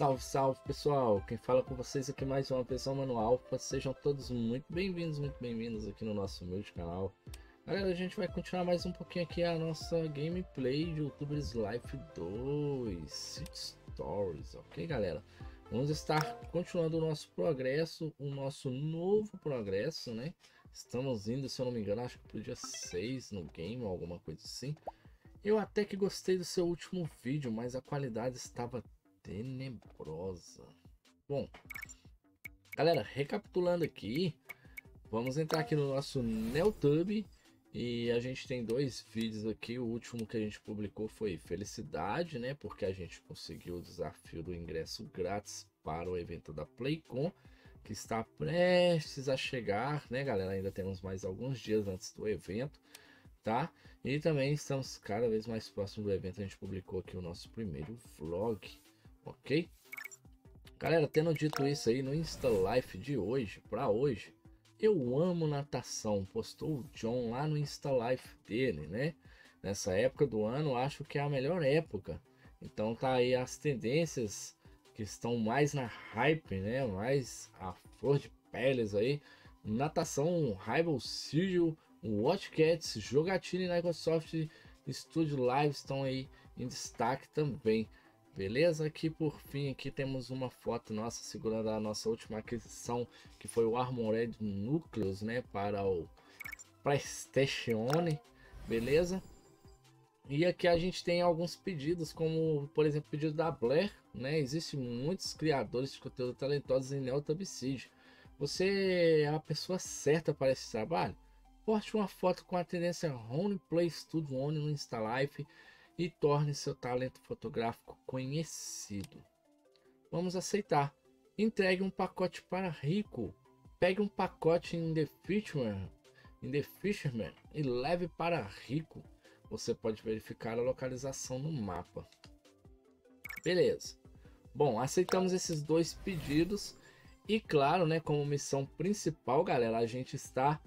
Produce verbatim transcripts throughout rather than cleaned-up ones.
Salve, salve pessoal, quem fala com vocês aqui mais uma vez é o Mano Alpha. Sejam todos muito bem-vindos, muito bem-vindos aqui no nosso humilde canal. Galera, a gente vai continuar mais um pouquinho aqui a nossa gameplay de Youtubers Life dois City Stories, ok galera? Vamos estar continuando o nosso progresso, o nosso novo progresso, né? Estamos indo, se eu não me engano, acho que pro dia seis no game ou alguma coisa assim. Eu até que gostei do seu último vídeo, mas a qualidade estava tenebrosa. Bom, galera, recapitulando aqui, vamos entrar aqui no nosso NewTube e a gente tem dois vídeos aqui. O último que a gente publicou foi felicidade, né? Porque a gente conseguiu o desafio do ingresso grátis para o evento da PlayCon, que está prestes a chegar, né, galera? Ainda temos mais alguns dias antes do evento, tá? E também estamos cada vez mais próximos do evento. A gente publicou aqui o nosso primeiro vlog. Ok, galera, tendo dito isso aí, no Insta Life de hoje para hoje, eu amo natação, postou o John lá no Insta Life dele, né? Nessa época do ano, acho que é a melhor época. Então tá aí as tendências que estão mais na hype, né? Mais a flor de peles aí. Natação, Rival Siege, Watch Cats, Jogatina e Microsoft Studio Live estão aí em destaque também. Beleza? Aqui por fim aqui temos uma foto nossa segurando a nossa última aquisição, que foi o Armored Núcleos, né, para o PlayStation, beleza? E aqui a gente tem alguns pedidos, como por exemplo o pedido da Blair, né? Existem muitos criadores de conteúdo talentosos em NewTube City. Você é a pessoa certa para esse trabalho? Poste uma foto com a tendência Rony Play Studio One no Insta Life e torne seu talento fotográfico conhecido. Vamos aceitar. Entregue um pacote para rico. Pegue um pacote em The Fisherman, em The Fisherman e leve para rico. Você pode verificar a localização no mapa. Beleza. Bom, aceitamos esses dois pedidos. E claro, né, como missão principal, galera, a gente está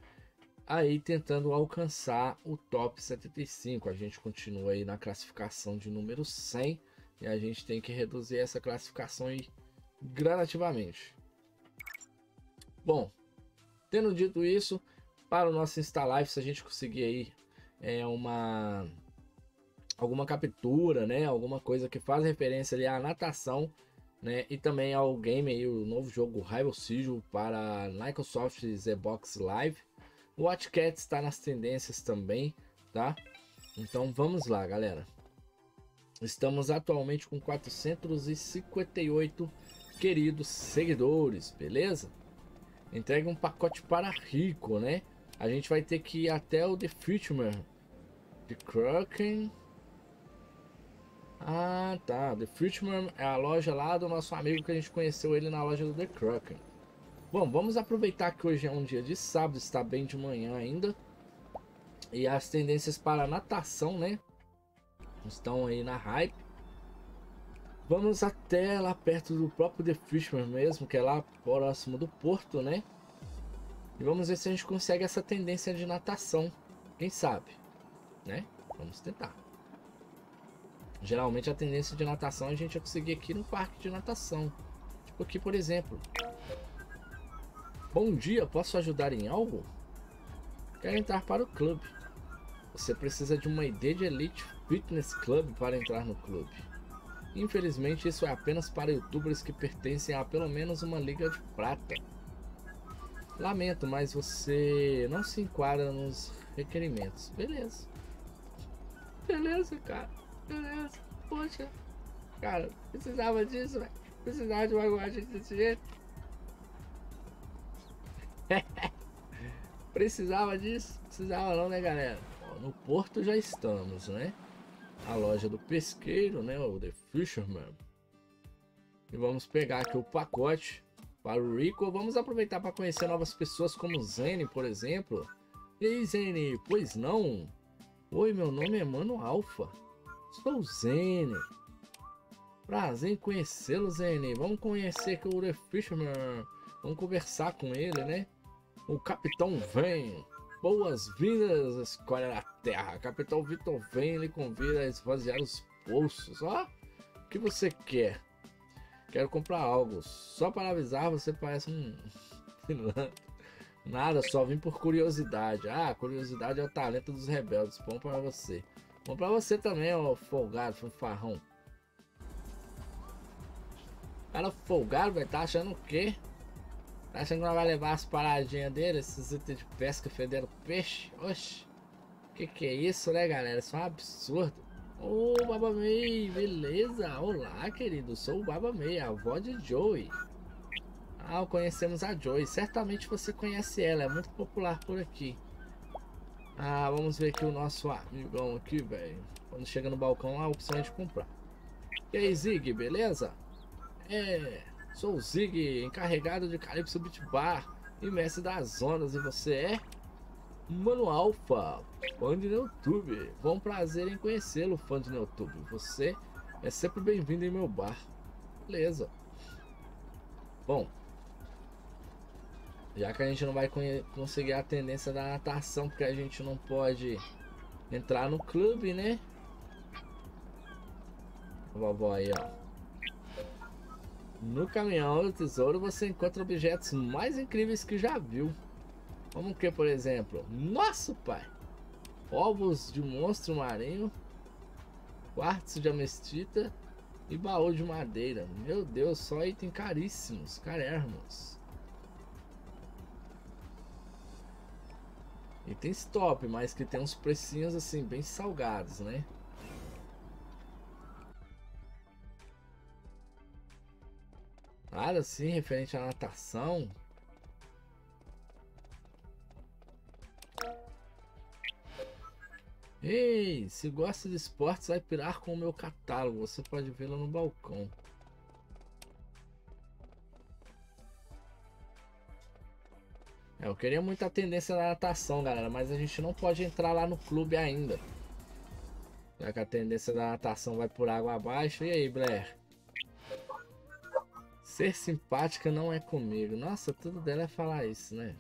aí tentando alcançar o top setenta e cinco. A gente continua aí na classificação de número cem e a gente tem que reduzir essa classificação aí gradativamente. Bom, tendo dito isso, para o nosso Insta Live, se a gente conseguir aí é uma alguma captura, né, alguma coisa que faz referência ali à natação, né, e também ao game aí, o novo jogo Rival Siege para Microsoft Xbox Live. O Watch Cats está nas tendências também, tá? Então vamos lá, galera. Estamos atualmente com quatrocentos e cinquenta e oito queridos seguidores, beleza? Entregue um pacote para rico, né? A gente vai ter que ir até o The Fisherman, The Kraken. Ah, tá. The Fisherman é a loja lá do nosso amigo que a gente conheceu ele na loja do The Kraken. Bom, vamos aproveitar que hoje é um dia de sábado, está bem de manhã ainda. E as tendências para natação, né, estão aí na hype. Vamos até lá perto do próprio The Fisherman mesmo, que é lá próximo do porto, né? E vamos ver se a gente consegue essa tendência de natação, quem sabe, né? Vamos tentar. Geralmente a tendência de natação a gente vai conseguir aqui no parque de natação. Tipo aqui, por exemplo. Bom dia, posso ajudar em algo? Quero entrar para o clube. Você precisa de uma I D de Elite Fitness Club para entrar no clube. Infelizmente, isso é apenas para youtubers que pertencem a pelo menos uma liga de prata. Lamento, mas você não se enquadra nos requerimentos. Beleza. Beleza, cara. Beleza. Poxa. Cara, precisava disso, velho. Precisava de uma guarda desse jeito. Precisava disso? Precisava não, né, galera? Ó, no porto já estamos, né? A loja do pesqueiro, né? O The Fisherman. E vamos pegar aqui o pacote para o rico. Vamos aproveitar para conhecer novas pessoas como Zene, por exemplo. E aí, Zene? Pois não? Oi, meu nome é Mano Alpha. Sou Zene. Prazer em conhecê-lo, Zene. Vamos conhecer aqui o The Fisherman. Vamos conversar com ele, né? O Capitão vem. Boas-vindas, escolha da terra. Capitão Vitor vem e lhe convida a esvaziar os bolsos. Ó, o que você quer? Quero comprar algo. Só para avisar, você parece um... Nada, só vim por curiosidade. Ah, curiosidade é o talento dos rebeldes. Bom para você. Bom para você também, ó, folgado, fanfarrão. Cara folgado, velho, tá achando o quê? Tá achando que nós vai levar as paradinhas dele? Esses itens de pesca fedendo peixe? Oxi. Que que é isso, né, galera? Isso é um absurdo. Ô, oh, Baba May, beleza? Olá, querido. Sou o Baba May, a avó de Joey. Ah, conhecemos a Joey. Certamente você conhece ela. É muito popular por aqui. Ah, vamos ver aqui o nosso amigão aqui, velho. Quando chega no balcão, a opção é de comprar. E aí, Zig, beleza? É... Sou o Zig, encarregado de Calypso Beat Bar e mestre das zonas. E você é? Mano Alpha, fã de NewTube. Bom prazer em conhecê-lo, fã de NewTube. Você é sempre bem-vindo em meu bar. Beleza. Bom, já que a gente não vai conseguir a tendência da natação, porque a gente não pode entrar no clube, né? A vovó aí, ó. No caminhão do tesouro você encontra objetos mais incríveis que já viu. Como o que, por exemplo? Nosso pai! Ovos de monstro marinho, quartzo de amestita e baú de madeira. Meu Deus, só item caríssimos, carérrimos. Itens top, mas que tem uns precinhos assim, bem salgados, né? Nada assim referente à natação. Ei, se gosta de esportes, vai pirar com o meu catálogo. Você pode vê-lo no balcão. É, eu queria muito a tendência da natação, galera, mas a gente não pode entrar lá no clube ainda. Já que a tendência da natação vai por água abaixo. E aí, Blair? Ser simpática não é comigo. Nossa, tudo dela é falar isso, né?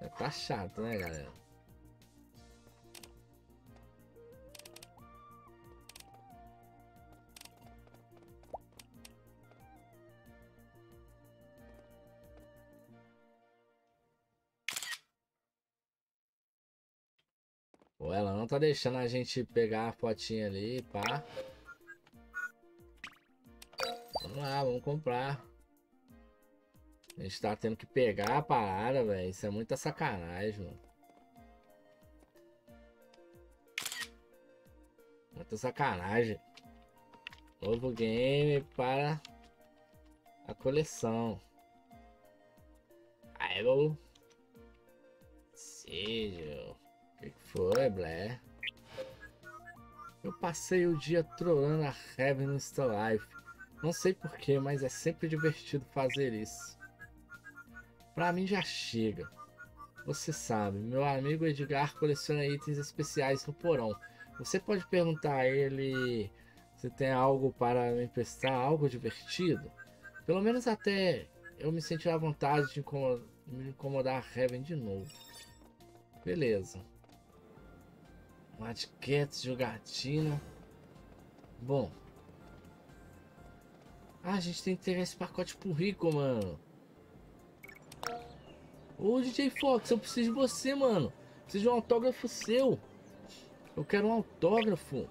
É, tá chato, né, galera? Pô, ela não tá deixando a gente pegar a fotinha ali, pá. Vamos lá, vamos comprar. A gente tá tendo que pegar a parada, velho. Isso é muita sacanagem, mano. Muita sacanagem. Novo game para a coleção. Rival Siege. O que foi, Blair? Eu passei o dia trollando a Heaven no Insta Life. Não sei porquê, mas é sempre divertido fazer isso. Pra mim já chega. Você sabe, meu amigo Edgar coleciona itens especiais no porão. Você pode perguntar a ele se tem algo para me emprestar, algo divertido? Pelo menos até eu me sentir à vontade de incomodar, me incomodar a Heaven de novo. Beleza. Watch Cats, jogatina. Bom. Ah, a gente tem que ter esse pacote pro rico, mano. Ô, D J Fox, eu preciso de você, mano. Preciso de um autógrafo seu. Eu quero um autógrafo.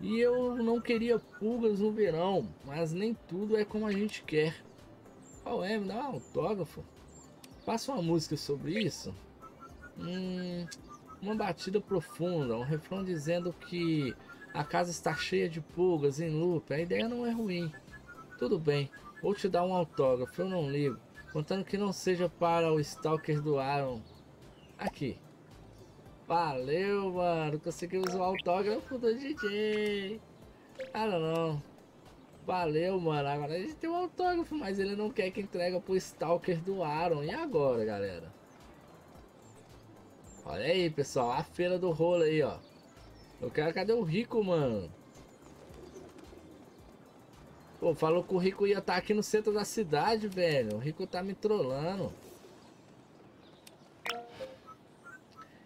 E eu não queria pulgas no verão, mas nem tudo é como a gente quer. Qual é? Me dá um autógrafo. Faça uma música sobre isso. Hum, uma batida profunda, um refrão dizendo que... A casa está cheia de pulgas em loop, a ideia não é ruim. Tudo bem, vou te dar um autógrafo, eu não ligo. Contando que não seja para o Stalker do Aaron. Aqui. Valeu, mano. Conseguimos o autógrafo do D J. Ah, não, não. Valeu, mano. Agora a gente tem um autógrafo, mas ele não quer que entregue pro Stalker do Aaron. E agora, galera? Olha aí, pessoal. A feira do rolo aí, ó. Eu quero... Cadê o Rico, mano? Pô, falou que o Rico ia estar aqui no centro da cidade, velho. O Rico tá me trollando.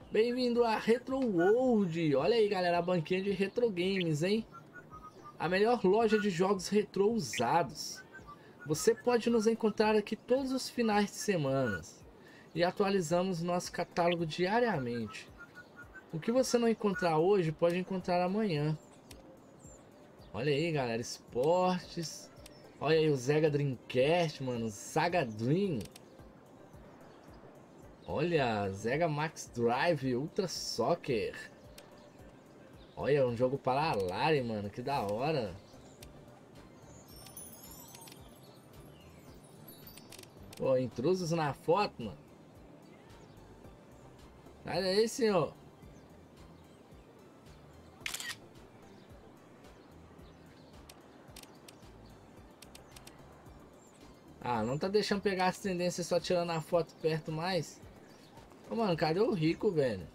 Bem-vindo a Retro World. Olha aí, galera, a banquinha de retro games, hein? a melhor loja de jogos retrô usados. Você pode nos encontrar aqui todos os finais de semana e atualizamos nosso catálogo diariamente. O que você não encontrar hoje pode encontrar amanhã. Olha aí, galera, esportes. Olha aí o Sega Dreamcast, mano, Sega Dream. Olha, Sega Max Drive Ultra Soccer. Olha, um jogo para a Lari, mano, que da hora. Pô, intrusos na foto, mano. Olha aí, senhor. Ah, não tá deixando pegar as tendências só tirando a foto perto mais. Ô, mano, cadê o Rico, velho?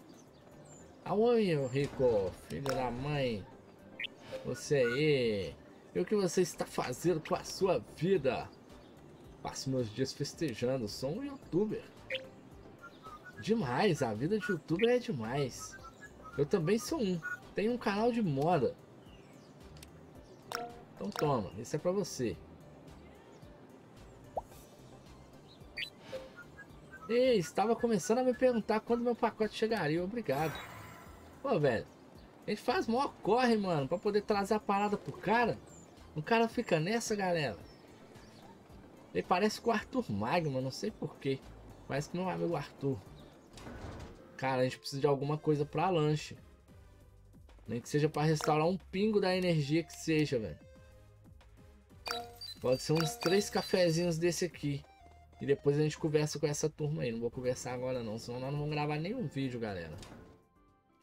Aonde, o Rico? Filho da mãe. Você aí. E o que você está fazendo com a sua vida? Passo meus dias festejando, sou um youtuber. Demais, a vida de youtuber é demais. Eu também sou um, tenho um canal de moda. Então toma, isso é pra você. Ei, estava começando a me perguntar quando meu pacote chegaria, obrigado. Pô, velho, a gente faz mó corre, mano, pra poder trazer a parada pro cara. O cara fica nessa, galera. Ele parece com o Arthur Magma, não sei porquê. Parece que não é meu Arthur. Cara, a gente precisa de alguma coisa pra lanche. Nem que seja pra restaurar um pingo da energia que seja, velho. Pode ser uns três cafezinhos desse aqui. E depois a gente conversa com essa turma aí. Não vou conversar agora não, senão nós não vamos gravar nenhum vídeo, galera.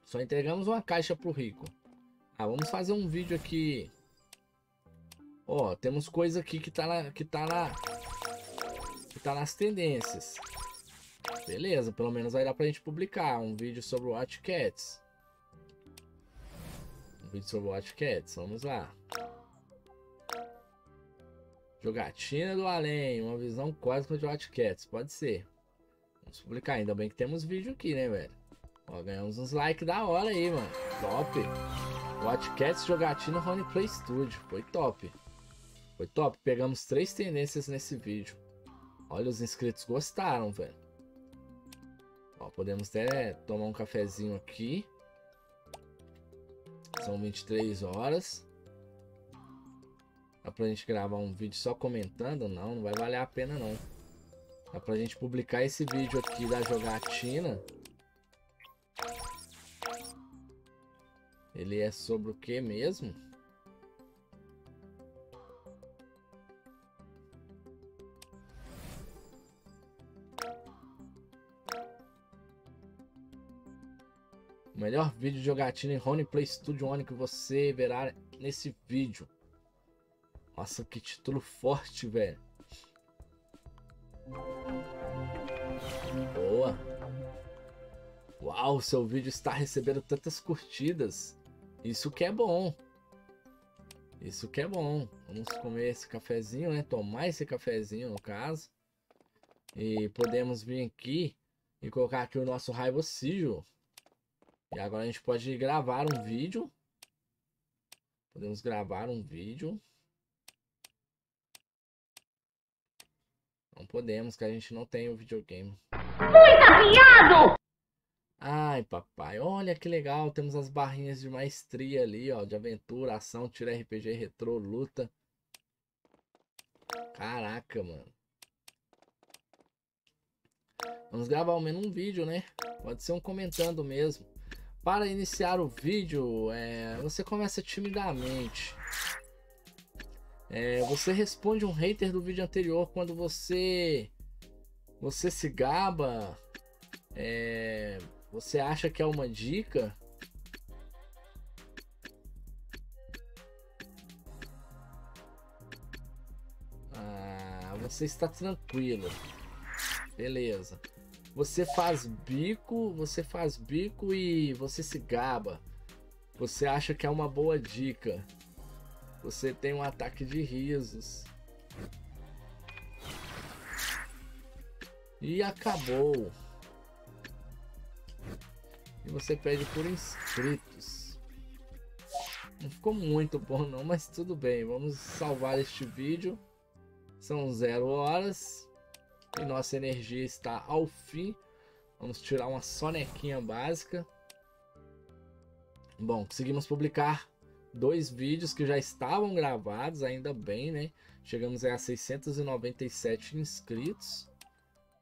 Só entregamos uma caixa pro Rico. Ah, vamos fazer um vídeo aqui. Ó, temos coisa aqui que tá na, que tá na, que tá nas tendências. Beleza, pelo menos vai dar pra gente publicar um vídeo sobre o Watch Cats. Um vídeo sobre o Watch Cats, vamos lá. Jogatina do além, uma visão cósmica de Watch Cats, pode ser. Vamos publicar, ainda bem que temos vídeo aqui, né, velho? Ó, ganhamos uns likes da hora aí, mano. Top! Watch Cats, jogatina, Rony Play Studio, foi top. Foi top, pegamos três tendências nesse vídeo. Olha, os inscritos gostaram, velho. Ó, podemos até tomar um cafezinho aqui. São vinte e três horas. Dá pra gente gravar um vídeo só comentando? Não, não vai valer a pena não. Dá pra gente publicar esse vídeo aqui da jogatina. Ele é sobre o que mesmo? O melhor vídeo de jogatina em Rony Play Studio One que você verá nesse vídeo. Nossa, que título forte, velho. Boa. Uau, seu vídeo está recebendo tantas curtidas. Isso que é bom. Isso que é bom. Vamos comer esse cafezinho, né? Tomar esse cafezinho, no caso. E podemos vir aqui e colocar aqui o nosso Rainbow Siege. E agora a gente pode gravar um vídeo. Podemos gravar um vídeo. Não podemos, que a gente não tem o videogame. Muito viado! Ai, papai, olha que legal. Temos as barrinhas de maestria ali, ó. De aventura, ação, tira R P G, retrô, luta. Caraca, mano. Vamos gravar ao menos um vídeo, né? Pode ser um comentando mesmo. Para iniciar o vídeo, é, você começa timidamente. É, você responde um hater do vídeo anterior quando você... Você se gaba... É... Você acha que é uma dica? Ah, você está tranquilo. Beleza. Você faz bico, você faz bico e você se gaba. Você acha que é uma boa dica. Você tem um ataque de risos. E acabou. E você pede por inscritos. Não ficou muito bom não, mas tudo bem. Vamos salvar este vídeo. São zero horas e nossa energia está ao fim. Vamos tirar uma sonequinha básica. Bom, conseguimos publicar dois vídeos que já estavam gravados, ainda bem, né? Chegamos a seiscentos e noventa e sete inscritos,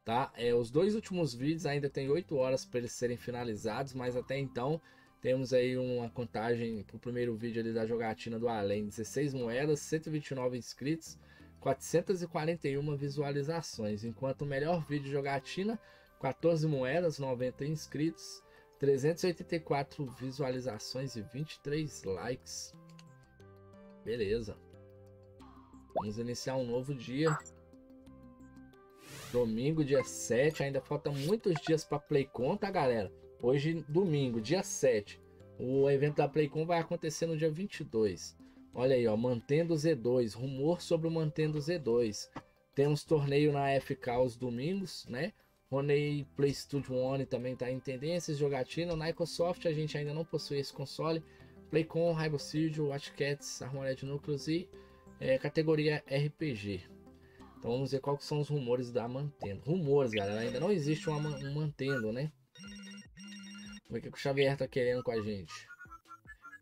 tá? É, os dois últimos vídeos ainda tem oito horas para eles serem finalizados, mas até então temos aí uma contagem para o primeiro vídeo ali da jogatina do além, dezesseis moedas, cento e vinte e nove inscritos, quatrocentas e quarenta e uma visualizações, enquanto o melhor vídeo de jogatina, quatorze moedas, noventa inscritos, trezentas e oitenta e quatro visualizações e vinte e três likes. Beleza. Vamos iniciar um novo dia. Domingo, dia sete. Ainda faltam muitos dias para PlayCon, tá, galera? Hoje, domingo, dia sete. O evento da PlayCon vai acontecer no dia vinte e dois. Olha aí, ó. Mantendo Z dois. Rumor sobre o Mantendo Z dois. Temos torneio na F K aos domingos, né? Rony Play Studio One também está em tendências, jogatina, Microsoft, a gente ainda não possui esse console, PlayCon, Rainbow Siege, Watch Cats, Armored Núcleos e é, categoria R P G. Então vamos ver quais são os rumores da Mantendo. Rumores, galera, ainda não existe uma, um Mantendo, né? Vamos ver o que o Xavier tá querendo com a gente.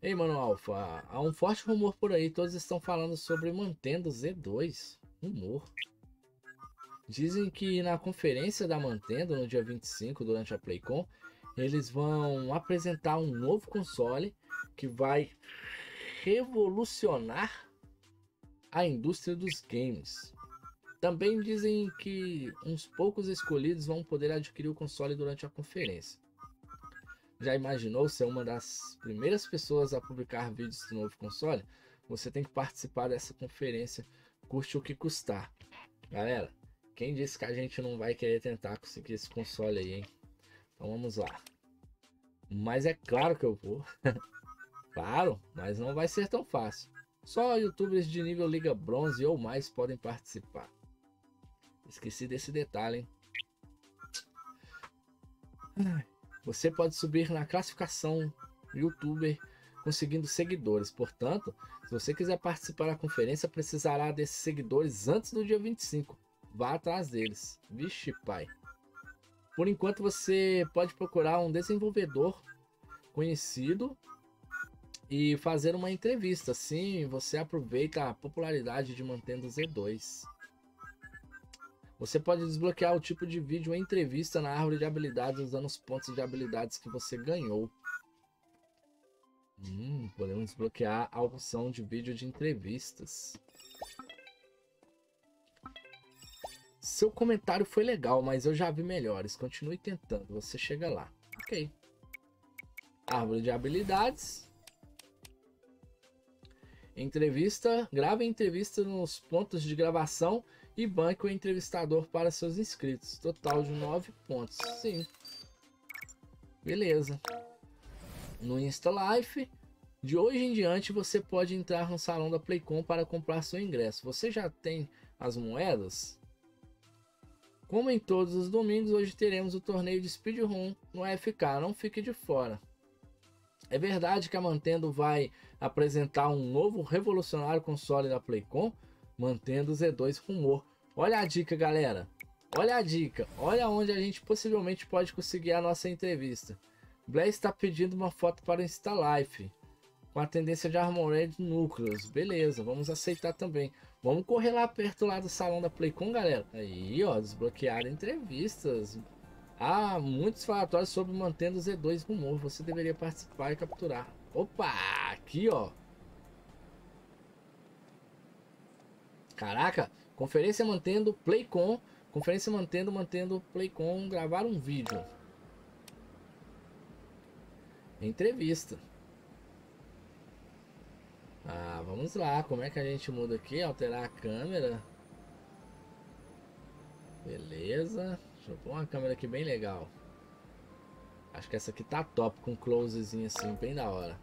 Ei, Mano Alpha, há um forte rumor por aí, todos estão falando sobre Mantendo Z dois. Rumor. Dizem que na conferência da Mantendo, no dia vinte e cinco, durante a PlayCon, eles vão apresentar um novo console que vai revolucionar a indústria dos games. Também dizem que uns poucos escolhidos vão poder adquirir o console durante a conferência. Já imaginou ser uma das primeiras pessoas a publicar vídeos do novo console? Você tem que participar dessa conferência, custe o que custar. Galera, quem disse que a gente não vai querer tentar conseguir esse console aí, hein? Então vamos lá. Mas é claro que eu vou. Claro, mas não vai ser tão fácil. Só youtubers de nível Liga Bronze ou mais podem participar. Esqueci desse detalhe, hein? Você pode subir na classificação youtuber conseguindo seguidores. Portanto, se você quiser participar da conferência, precisará desses seguidores antes do dia vinte e cinco. Vá atrás deles. Vixe, pai. Por enquanto, você pode procurar um desenvolvedor conhecido e fazer uma entrevista. Assim, você aproveita a popularidade de Mantendo Z dois. Você pode desbloquear o tipo de vídeo entrevista na árvore de habilidades usando os pontos de habilidades que você ganhou. Hum, podemos desbloquear a opção de vídeo de entrevistas. Seu comentário foi legal, mas eu já vi melhores. Continue tentando, você chega lá. Ok. Árvore de habilidades. Entrevista. Grave a entrevista nos pontos de gravação e banque o entrevistador para seus inscritos. Total de nove pontos. Sim. Beleza. No Insta Life, de hoje em diante, você pode entrar no salão da PlayCon para comprar seu ingresso. Você já tem as moedas? Como em todos os domingos, hoje teremos o torneio de Speedroom no F K, não fique de fora. É verdade que a Mantendo vai apresentar um novo revolucionário console da PlayCon? Mantendo Z dois rumor. Olha a dica, galera. Olha a dica. Olha onde a gente possivelmente pode conseguir a nossa entrevista. Blair está pedindo uma foto para o Insta Life, com a tendência de Armored Núcleos. Beleza, vamos aceitar também. Vamos correr lá perto lá do salão da PlayCon, galera. Aí, ó, desbloquear entrevistas. Há muitos falatórios sobre Mantendo Z dois rumor. Você deveria participar e capturar. Opa, aqui, ó. Caraca, conferência Mantendo PlayCon. Conferência Mantendo, Mantendo PlayCon. Gravar um vídeo. Entrevista. Ah, vamos lá, como é que a gente muda aqui? Alterar a câmera. Beleza. Deixa eu pôr uma câmera aqui bem legal. Acho que essa aqui tá top, com closezinho assim, bem da hora.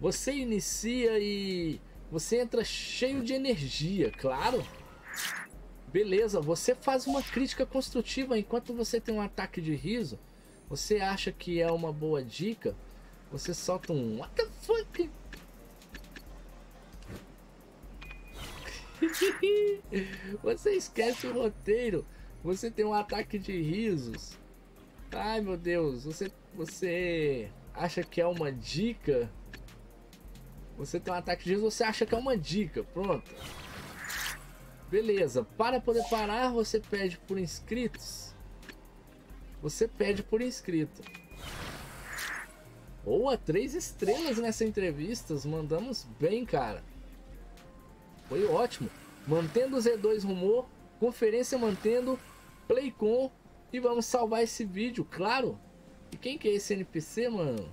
Você inicia e você entra cheio de energia, claro. Beleza, você faz uma crítica construtiva enquanto você tem um ataque de riso. Você acha que é uma boa dica? Você solta um what the fuck? Você esquece o roteiro. Você tem um ataque de risos. Ai meu Deus. Você, você acha que é uma dica? Você tem um ataque de risos, você acha que é uma dica. Pronto. Beleza. Para poder parar, você pede por inscritos. Você pede por inscrito. Boa, três estrelas nessa entrevista. Mandamos bem, cara. Foi ótimo. Mantendo Z dois Rumor, Conferência Mantendo, PlayCon. E vamos salvar esse vídeo, claro. E quem que é esse N P C, mano?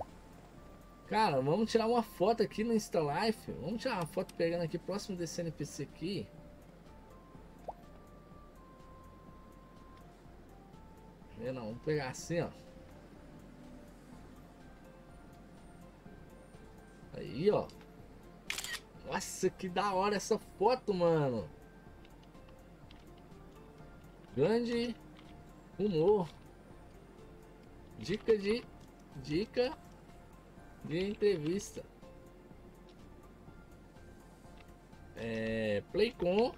Cara, vamos tirar uma foto aqui no Insta Life. Vamos tirar uma foto pegando aqui próximo desse N P C aqui. Não, vamos pegar assim, ó. Aí, ó. Nossa, que da hora essa foto, mano. Grande humor. Dica de... Dica de entrevista. É... PlayCon.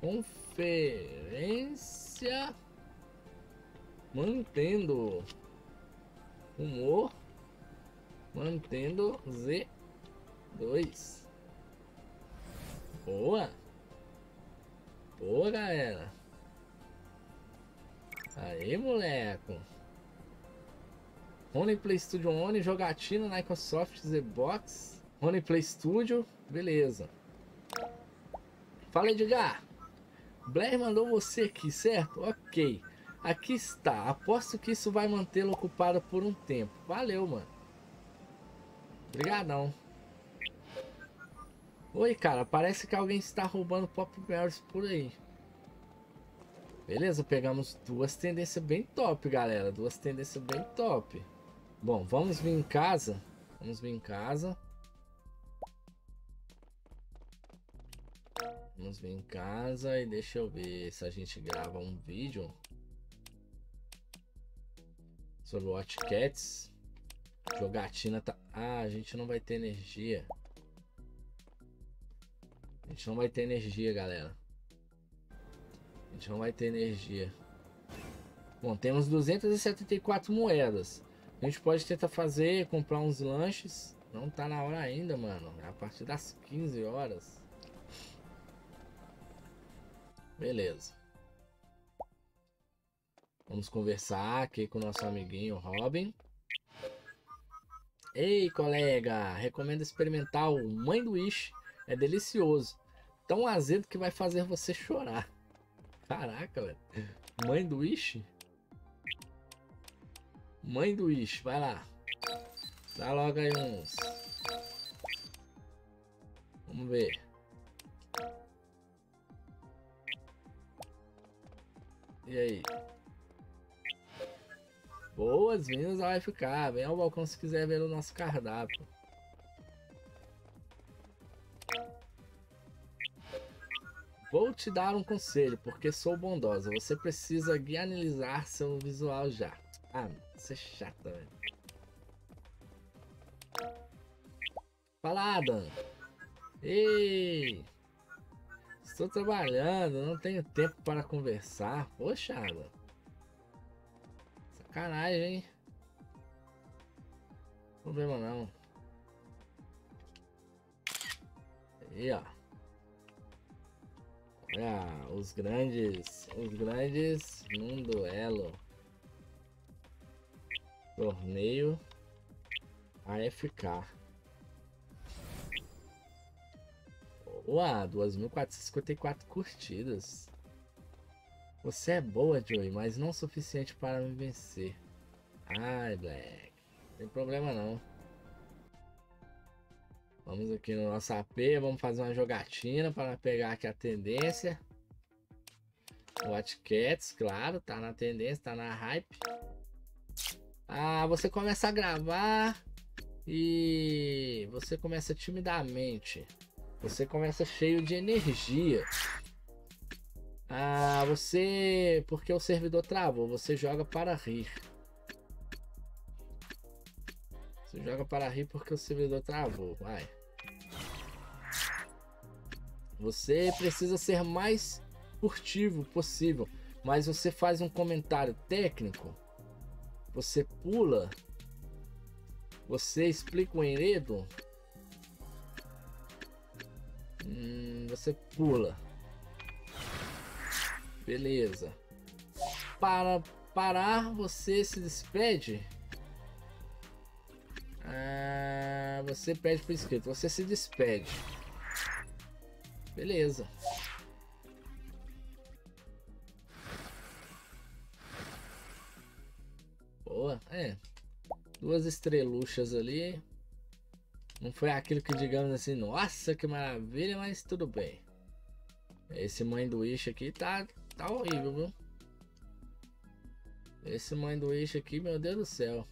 Conferência... Mantendo Humor. Mantendo Z dois. Boa. Boa, galera. Aê, moleco. Rony Play Studio One, jogatina, Microsoft Xbox, Honey Play Studio. Beleza. Fala, Edgar. Blair mandou você aqui, certo? Ok. Aqui está. Aposto que isso vai mantê-lo ocupado por um tempo. Valeu, mano. Obrigadão. Oi, cara. Parece que alguém está roubando Pop Bears por aí. Beleza, pegamos duas tendências bem top, galera. Duas tendências bem top. Bom, vamos vir em casa. Vamos vir em casa. Vamos vir em casa e deixa eu ver se a gente grava um vídeo sobre o Watch Cats. Jogatina tá... Ah, a gente não vai ter energia. A gente não vai ter energia, galera. A gente não vai ter energia. Bom, temos duzentas e setenta e quatro moedas. A gente pode tentar fazer, comprar uns lanches. Não tá na hora ainda, mano. É a partir das quinze horas. Beleza. Vamos conversar aqui com o nosso amiguinho Robin. Ei, colega, recomendo experimentar o Mãe do Wish. É delicioso. Tão azedo que vai fazer você chorar. Caraca, velho. Mãe do Wish? Mãe do Wish, vai lá. Dá logo aí uns. Vamos ver. E aí? Boas-vindas ao F K, vem ao balcão se quiser ver o nosso cardápio. Vou te dar um conselho, porque sou bondosa. Você precisa analisar seu visual já. Ah, você é chata, velho. Fala, Adam. Ei! Estou trabalhando, não tenho tempo para conversar. Poxa, Adam. Sacanagem, hein? Problema não. Aí, ó. Olha, os grandes. Os grandes num duelo. Torneio A F K. Boa, duas mil quatrocentas e cinquenta e quatro curtidas. Você é boa, Joey, mas não o suficiente para me vencer. Ai, Black. Não tem problema não. Vamos aqui no nosso A P. Vamos fazer uma jogatina para pegar aqui a tendência. Watch Cats, claro. Tá na tendência, tá na hype. Ah, você começa a gravar. E você começa timidamente. Você começa cheio de energia. Ah, você... Porque o servidor travou, você joga para rir. Você joga para rir porque o servidor travou, vai. Você precisa ser mais furtivo possível, mas você faz um comentário técnico, você pula, você explica o enredo, hum, você pula, beleza. Para parar, você se despede. Ah, você pede por escrito, você se despede. Beleza. Boa, é. Duas estreluchas ali. Não foi aquilo que digamos assim, nossa, que maravilha, mas tudo bem. Esse manduíche aqui tá, tá horrível, viu? Esse manduíche aqui, meu Deus do céu.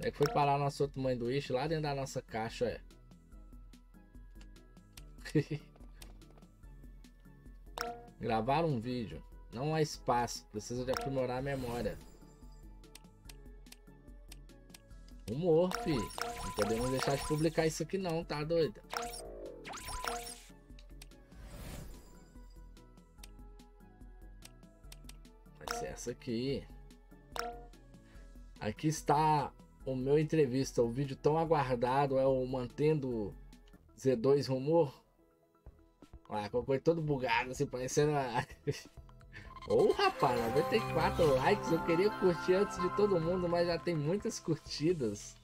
É que foi parar nosso outro manduíche lá dentro da nossa caixa, é. Gravar um vídeo. Não há espaço. Precisa de aprimorar a memória. Humor, fi. Não podemos deixar de publicar isso aqui não, tá doido? Vai ser essa aqui. Aqui está o meu entrevista. O vídeo tão aguardado é o Mantendo Zii Rumor. Ah, foi todo bugado, assim, parecendo... Ô, oh, rapaz, noventa e quatro likes, eu queria curtir antes de todo mundo, mas já tem muitas curtidas.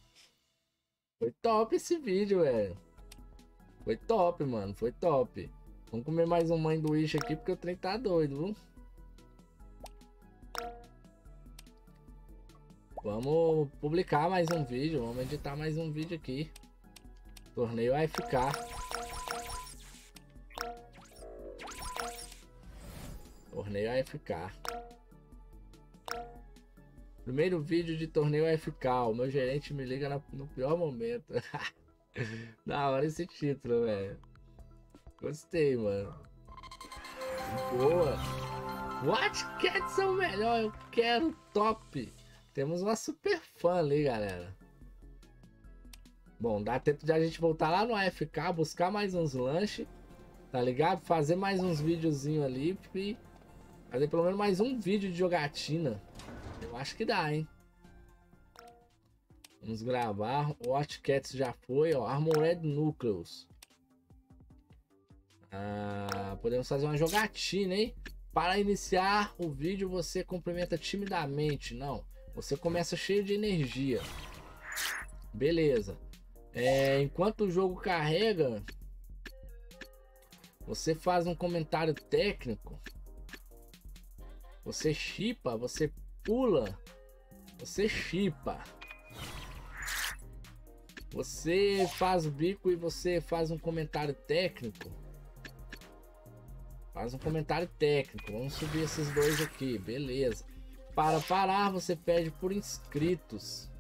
Foi top esse vídeo, velho. Foi top, mano, foi top. Vamos comer mais um manduíche aqui, porque o trem tá doido, viu? Vamos publicar mais um vídeo, vamos editar mais um vídeo aqui. Torneio I F K. Torneio A F K. Primeiro vídeo de torneio A F K. O meu gerente me liga na, no pior momento. Da hora esse título, velho. Gostei, mano. Boa. Watch Cats é o melhor. Eu quero top. Temos uma super fã ali, galera. Bom, dá tempo de a gente voltar lá no A F K, buscar mais uns lanches. Tá ligado? Fazer mais uns videozinhos ali e... fazer pelo menos mais um vídeo de jogatina. Eu acho que dá, hein? Vamos gravar. Watch Cats já foi, ó. Armored Núcleos. Ah, podemos fazer uma jogatina, hein? Para iniciar o vídeo, você cumprimenta timidamente. Não. Você começa cheio de energia. Beleza. É, enquanto o jogo carrega, você faz um comentário técnico. Você chipa, você pula, você chipa. Você faz o bico e você faz um comentário técnico. Faz um comentário técnico. Vamos subir esses dois aqui, beleza. Para parar, você pede por inscritos.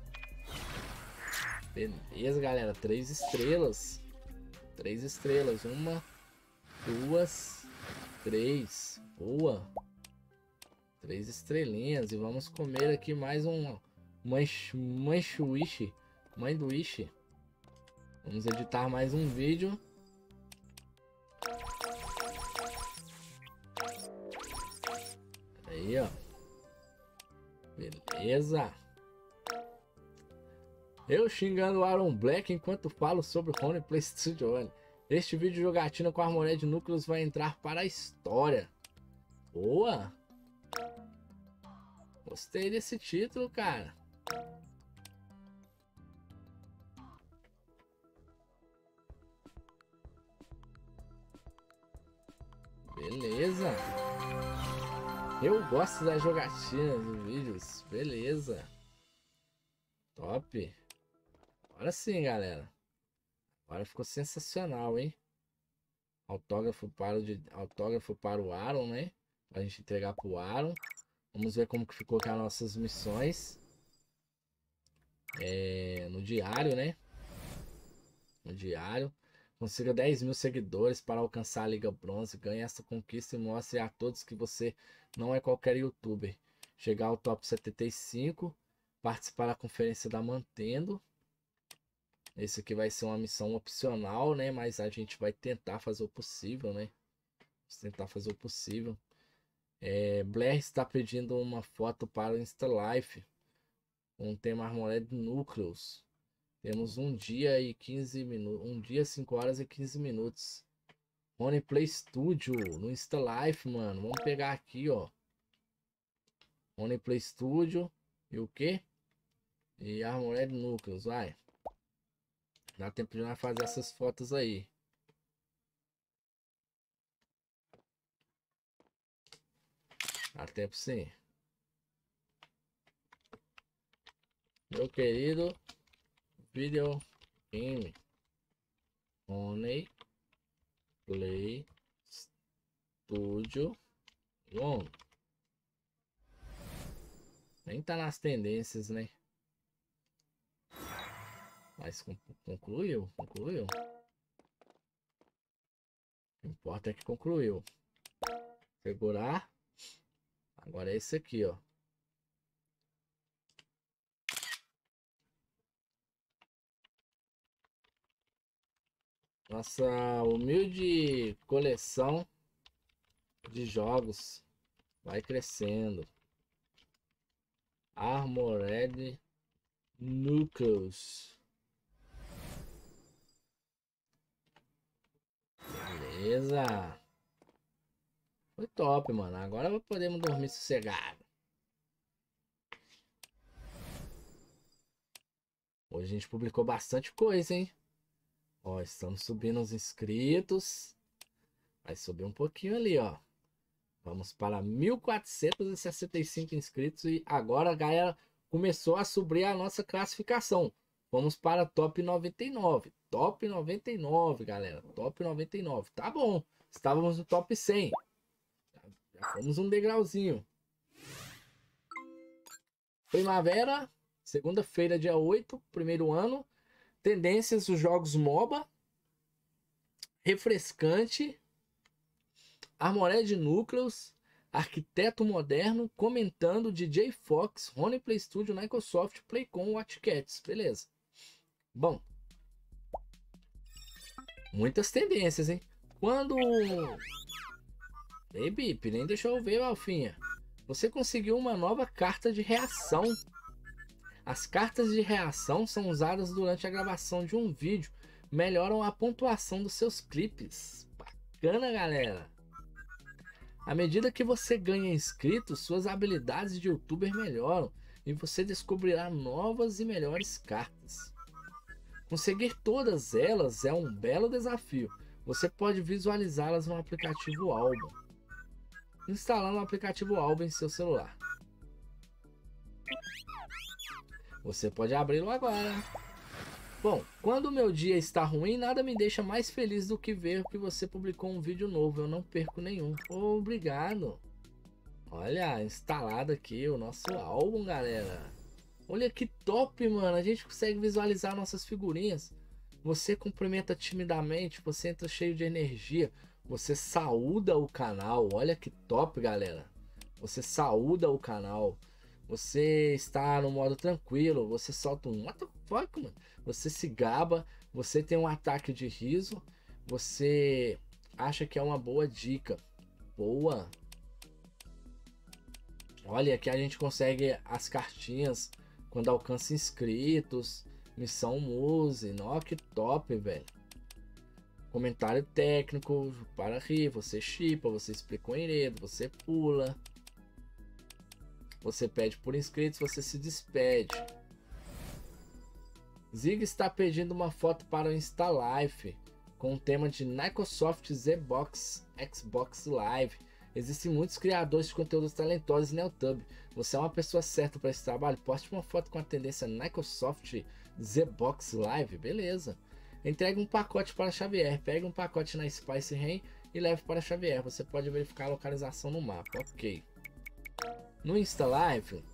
Beleza, galera. Três estrelas. Três estrelas. Uma, duas, três. Boa. Três estrelinhas. E vamos comer aqui mais um manduíche. Manduíche. Vamos editar mais um vídeo. Aí, ó. Beleza. Eu xingando o Aaron Black enquanto falo sobre o Rony Play Studio One. Este vídeo de jogatina com a harmonia de núcleos vai entrar para a história. Boa! Gostei desse título, cara. Beleza. Eu gosto das jogatinas dos vídeos. Beleza. Top. Agora sim, galera. Agora ficou sensacional, hein? Autógrafo para o, de... Autógrafo para o Aaron, né? Pra gente entregar pro Aaron. Vamos ver como que ficou com as nossas missões. É... No diário, né? No diário. Consiga dez mil seguidores para alcançar a Liga Bronze. Ganhe essa conquista e mostre a todos que você não é qualquer youtuber. Chegar ao top setenta e cinco. Participar da conferência da Mantendo. Esse aqui vai ser uma missão opcional, né? Mas a gente vai tentar fazer o possível, né? Vamos tentar fazer o possível. É, Blair está pedindo uma foto para o Insta Life. Um tema Armored Núcleos. Temos um dia e quinze minutos. Um dia, cinco horas e quinze minutos. Rony Play Studio no Insta Life, mano. Vamos pegar aqui, ó. Rony Play Studio. E o que? E Armored Núcleos, vai. Dá tempo de nós fazer essas fotos aí. Dá tempo sim. Meu querido Video Game Honey Play Studio One. Nem tá nas tendências, né? Mas concluiu, concluiu. O que importa é que concluiu. Segurar. Agora é esse aqui, ó. Nossa humilde coleção de jogos vai crescendo. Armored Núcleos. Beleza. Foi top, mano. Agora podemos dormir sossegado. Hoje a gente publicou bastante coisa, hein? Ó, estamos subindo os inscritos. Vai subir um pouquinho ali, ó. Vamos para mil quatrocentos e sessenta e cinco inscritos. E agora a galera começou a subir a nossa classificação. Vamos para top noventa e nove. Top noventa e nove, galera. Top noventa e nove. Tá bom. Estávamos no top cem. Já fomos um degrauzinho. Primavera. Segunda-feira, dia oito. Primeiro ano. Tendências dos jogos MOBA. Refrescante. Armored Núcleos. Arquiteto Moderno. Comentando. D J Fox. Rony Play Studio. Microsoft. PlayCon. Watch Cats. Beleza. Bom. Muitas tendências, hein? Quando... Ei, Bip, nem deixou eu ver, Alfinha. Você conseguiu uma nova carta de reação. As cartas de reação são usadas durante a gravação de um vídeo. Melhoram a pontuação dos seus clipes. Bacana, galera. À medida que você ganha inscritos, suas habilidades de youtuber melhoram. E você descobrirá novas e melhores cartas. Conseguir todas elas é um belo desafio. Você pode visualizá-las no aplicativo Alba. Instalando o aplicativo Alba em seu celular. Você pode abri-lo agora. Bom, quando o meu dia está ruim, nada me deixa mais feliz do que ver que você publicou um vídeo novo. Eu não perco nenhum. Obrigado. Olha, instalado aqui o nosso álbum, galera. Olha que top, mano. A gente consegue visualizar nossas figurinhas. Você cumprimenta timidamente. Você entra cheio de energia. Você saúda o canal. Olha que top, galera. Você saúda o canal. Você está no modo tranquilo. Você solta um what the fuck, mano. Você se gaba. Você tem um ataque de riso. Você acha que é uma boa dica. Boa. Olha, aqui a gente consegue as cartinhas. Quando alcança inscritos, missão Muse, ó, que top, velho. Comentário técnico, para rir, você chipa, você explica o enredo, você pula. Você pede por inscritos, você se despede. Zig está pedindo uma foto para o Insta Life, com o tema de Microsoft Xbox, Xbox Live. Existem muitos criadores de conteúdos talentosos no NewTube. Você é uma pessoa certa para esse trabalho? Poste uma foto com a tendência Microsoft Xbox Live. Beleza. Entregue um pacote para Xavier. Pegue um pacote na Spice Rain e leve para Xavier. Você pode verificar a localização no mapa. Ok. No Insta Live,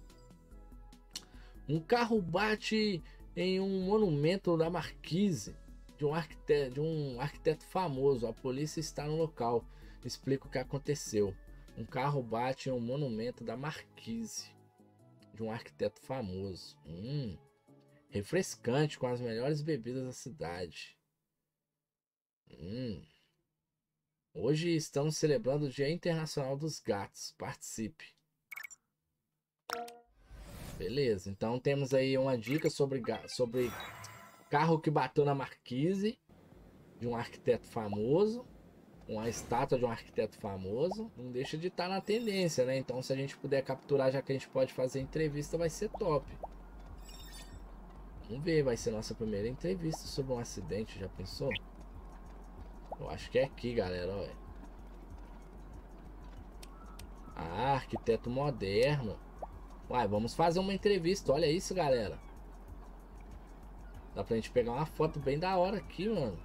um carro bate em um monumento da Marquise de um arquiteto, de um arquiteto famoso. A polícia está no local. Explica o que aconteceu. Um carro bate em um monumento da Marquise de um arquiteto famoso. Hum. refrescante com as melhores bebidas da cidade. Hum. Hoje estamos celebrando o Dia Internacional dos Gatos. Participe. Beleza, então temos aí uma dica sobre, sobre carro que bateu na marquise de um arquiteto famoso. Uma estátua de um arquiteto famoso. Não deixa de estar na tendência, né? Então se a gente puder capturar, já que a gente pode fazer entrevista, vai ser top. Vamos ver, vai ser nossa primeira entrevista sobre um acidente, já pensou? Eu acho que é aqui, galera, ó. Ah, arquiteto moderno. Uai, vamos fazer uma entrevista, olha isso, galera. Dá pra gente pegar uma foto bem da hora aqui, mano.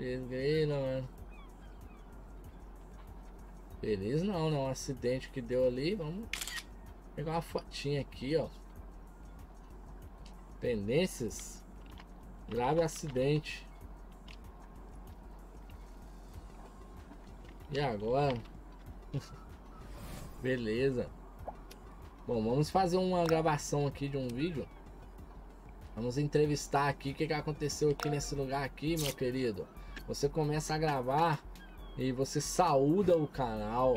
Feliz não, mano. Feliz não, não. Um acidente que deu ali. Vamos pegar uma fotinha aqui, ó. Tendências. Grave acidente. E agora? Beleza. Bom, vamos fazer uma gravação aqui de um vídeo. Vamos entrevistar aqui o que, que aconteceu aqui nesse lugar aqui, meu querido. Você começa a gravar e você saúda o canal.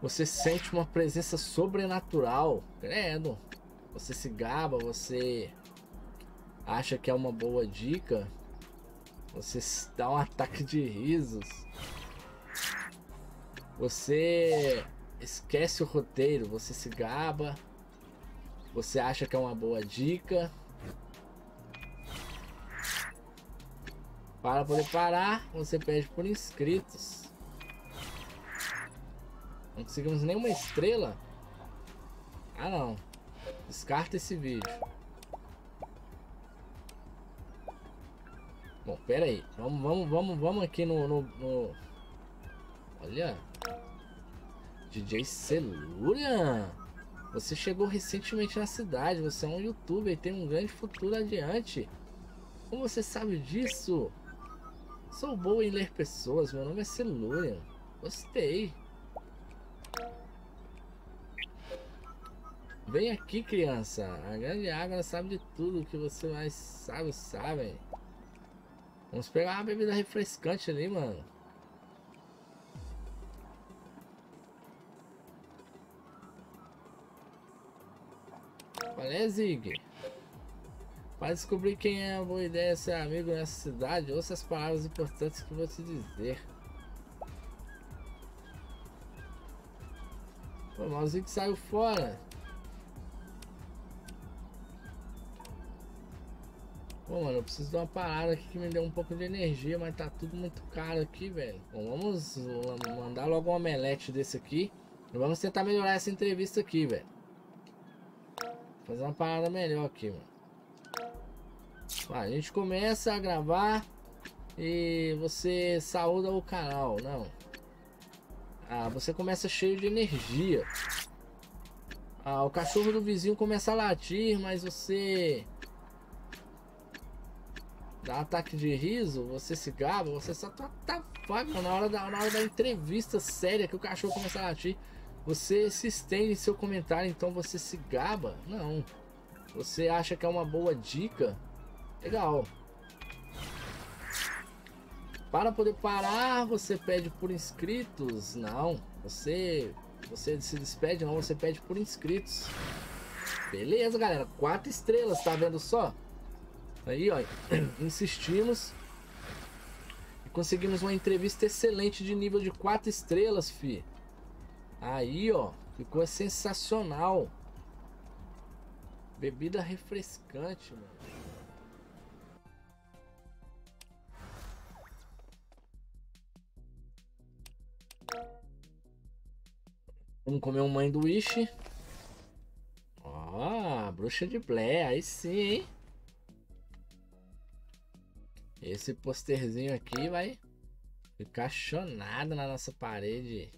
Você sente uma presença sobrenatural. Credo. Você se gaba, você acha que é uma boa dica. Você dá um ataque de risos. Você esquece o roteiro, você se gaba. Você acha que é uma boa dica. Para poder parar, você pede por inscritos. Não conseguimos nenhuma estrela? Ah, não. Descarta esse vídeo. Bom, pera aí. Vamos, vamos, vamos, vamos aqui no... no, no... Olha. D J Celuian. Você chegou recentemente na cidade. Você é um youtuber e tem um grande futuro adiante. Como você sabe disso? Sou boa em ler pessoas, meu nome é Celuian. Gostei. Vem aqui, criança. A grande água sabe de tudo que você mais sabe, sabe. Vamos pegar uma bebida refrescante ali, mano. Qual é, Zig? Para descobrir quem é uma boa ideia ser amigo nessa cidade, ouça as palavras importantes que vou te dizer. O Malzinho que saiu fora. Pô, mano, eu preciso de uma parada aqui que me deu um pouco de energia, mas tá tudo muito caro aqui, velho. Bom, vamos mandar logo um omelete desse aqui. E vamos tentar melhorar essa entrevista aqui, velho. Fazer uma parada melhor aqui, mano. A gente começa a gravar e você saúda o canal, não. Ah, você começa cheio de energia. Ah, o cachorro do vizinho começa a latir, mas você dá ataque de riso, você se gaba, você só tá, tá vaga na hora da, na hora da entrevista séria que o cachorro começa a latir. Você se estende em seu comentário, então você se gaba? Não. Você acha que é uma boa dica? Legal. Para poder parar, você pede por inscritos? Não. Você, você se despede? Não, você pede por inscritos. Beleza, galera. Quatro estrelas, tá vendo só? Aí, ó. Insistimos. E conseguimos uma entrevista excelente de nível de quatro estrelas, fi. Aí, ó. Ficou sensacional. Bebida refrescante, mano. Vamos comer um sanduíche. Ó, oh, bruxa de Blair, aí sim, hein? Esse posterzinho aqui vai ficar chonado na nossa parede.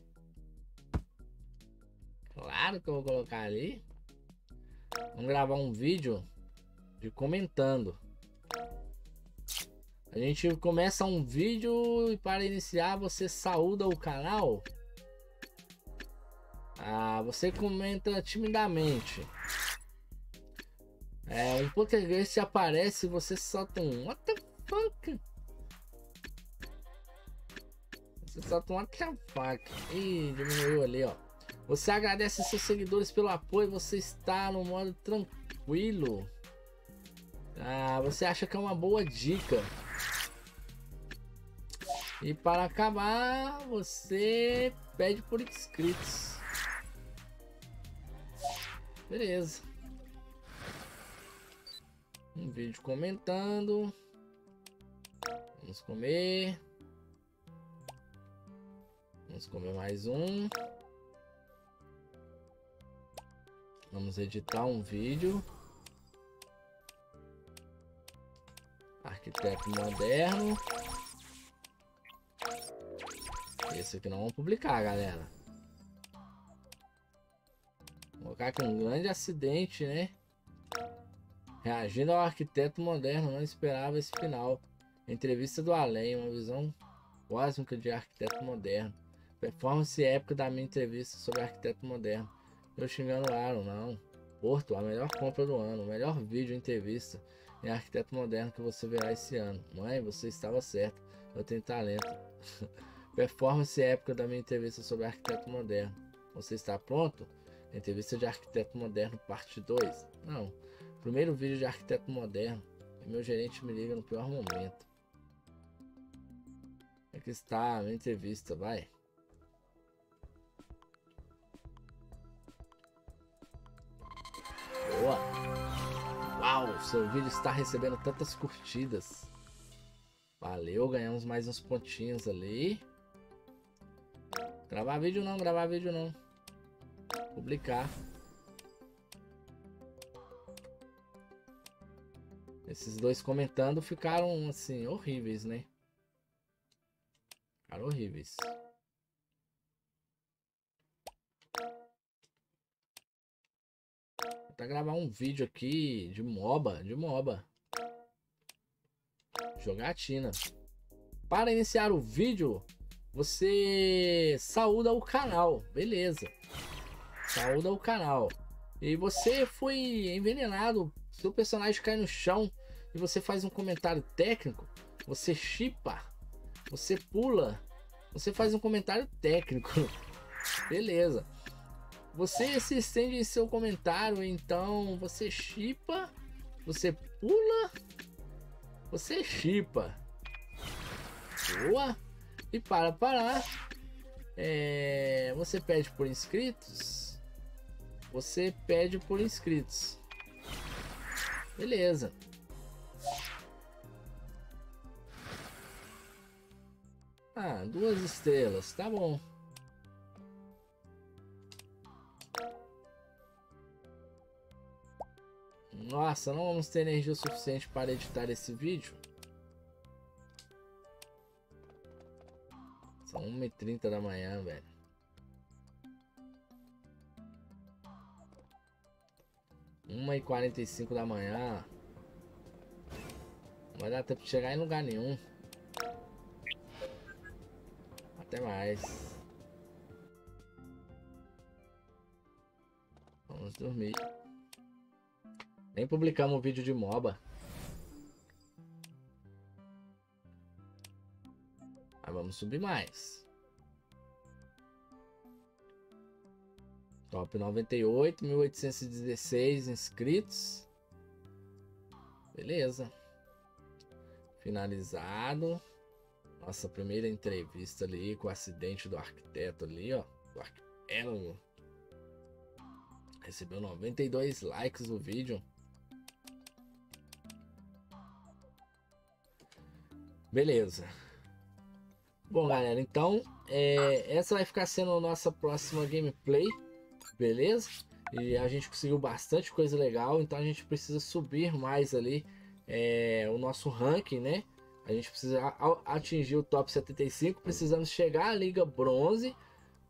Claro que eu vou colocar ali. Vamos gravar um vídeo de comentando. A gente começa um vídeo e para iniciar você saúda o canal. Ah, você comenta timidamente. É, um poltergeist aparece e você solta um what the fuck? Você solta um what the fuck? Ih, diminuiu ali, ó. Você agradece seus seguidores pelo apoio, você está no modo tranquilo. Ah, você acha que é uma boa dica. E para acabar, você pede por inscritos. Beleza. Um vídeo comentando. Vamos comer. Vamos comer mais um. Vamos editar um vídeo. Arquiteto moderno. Esse aqui não vamos publicar, galera. Vou colocar aqui um grande acidente, né? Reagindo ao arquiteto moderno, não esperava esse final. Entrevista do além, uma visão cósmica de arquiteto moderno. Performance épica da minha entrevista sobre arquiteto moderno. Eu xingando Aaron, não. Porto, a melhor compra do ano, o melhor vídeo entrevista em arquiteto moderno que você verá esse ano. Mãe, você estava certa, eu tenho talento. Performance épica da minha entrevista sobre arquiteto moderno. Você está pronto? Entrevista de arquiteto moderno parte dois. Não, primeiro vídeo de arquiteto moderno. E meu gerente me liga no pior momento. Aqui está a minha entrevista, vai. Boa. Uau, seu vídeo está recebendo tantas curtidas. Valeu, ganhamos mais uns pontinhos ali. Gravar vídeo não, gravar vídeo não. Publicar. Esses dois comentando ficaram assim, horríveis, né? Ficaram horríveis. Vou tentar gravar um vídeo aqui de MOBA, de MOBA. Jogatina. Para iniciar o vídeo, você saúda o canal, beleza. Saúda o canal. E você foi envenenado, seu personagem cai no chão e você faz um comentário técnico, você chipa, você pula, você faz um comentário técnico. Beleza. Você se estende em seu comentário, então você chipa, você pula, você chipa. Boa. E para parar, é... você pede por inscritos. Você pede por inscritos. Beleza. Ah, duas estrelas, tá bom. Nossa, não vamos ter energia suficiente para editar esse vídeo. São uma e trinta da manhã, velho. uma e quarenta e cinco da manhã. Não vai dar tempo de chegar em lugar nenhum. Até mais. Vamos dormir. Nem publicamos o vídeo de MOBA. Aí vamos subir mais. Top noventa e oito, mil oitocentos e dezesseis inscritos. Beleza. Finalizado. Nossa primeira entrevista ali com o acidente do arquiteto ali, ó. Do arquiteto. Recebeu noventa e dois likes o vídeo. Beleza. Bom, galera, então é, essa vai ficar sendo a nossa próxima gameplay, beleza? E a gente conseguiu bastante coisa legal, então a gente precisa subir mais ali é, o nosso ranking, né? A gente precisa atingir o top setenta e cinco, precisamos chegar à Liga Bronze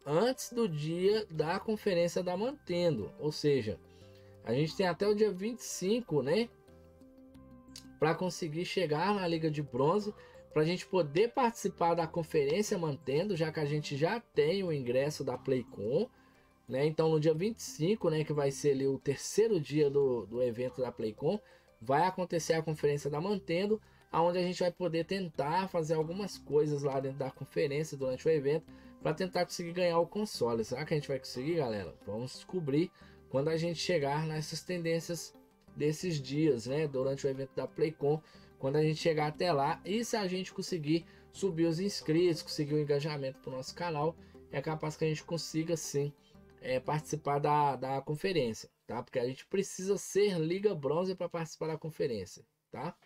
antes do dia da conferência da Mantendo, ou seja, a gente tem até o dia vinte e cinco, né, para conseguir chegar na Liga de Bronze, para a gente poder participar da conferência Mantendo, já que a gente já tem o ingresso da PlayCon, né? Então no dia vinte e cinco, né, que vai ser ali o terceiro dia do, do evento da PlayCon, vai acontecer a conferência da Mantendo, onde a gente vai poder tentar fazer algumas coisas lá dentro da conferência, durante o evento, para tentar conseguir ganhar o console. Será que a gente vai conseguir, galera? Vamos descobrir quando a gente chegar nessas tendências desses dias, né, durante o evento da PlayCon, quando a gente chegar até lá. E se a gente conseguir subir os inscritos, conseguir o engajamento para o nosso canal, é capaz que a gente consiga sim é, participar da, da conferência, tá? Porque a gente precisa ser Liga Bronze para participar da conferência, tá?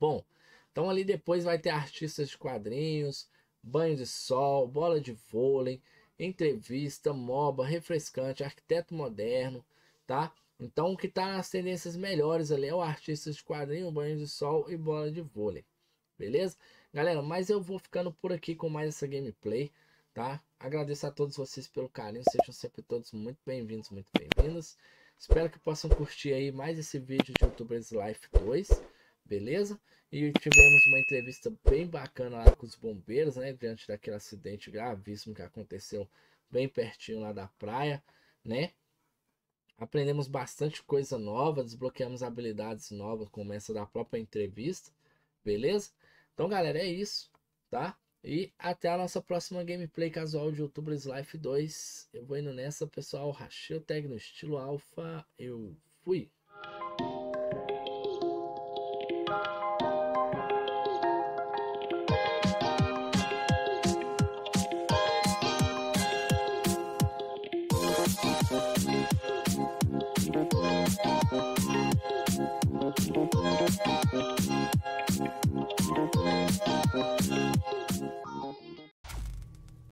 Bom, então ali depois vai ter artistas de quadrinhos, banho de sol, bola de vôlei, entrevista, MOBA, refrescante, arquiteto moderno, tá? Então o que tá nas tendências melhores ali é o artista de quadrinho, banho de sol e bola de vôlei, beleza? Galera, mas eu vou ficando por aqui com mais essa gameplay, tá? Agradeço a todos vocês pelo carinho, sejam sempre todos muito bem-vindos, muito bem-vindas. Espero que possam curtir aí mais esse vídeo de Youtubers Life dois, beleza? E tivemos uma entrevista bem bacana lá com os bombeiros, né? Diante daquele acidente gravíssimo que aconteceu bem pertinho lá da praia, né? Aprendemos bastante coisa nova, desbloqueamos habilidades novas, como essa da própria entrevista, beleza? Então, galera, é isso, tá? E até a nossa próxima gameplay casual de Youtubers Life dois. Eu vou indo nessa, pessoal. Rachei o tag no estilo alfa. Eu fui! Thank you.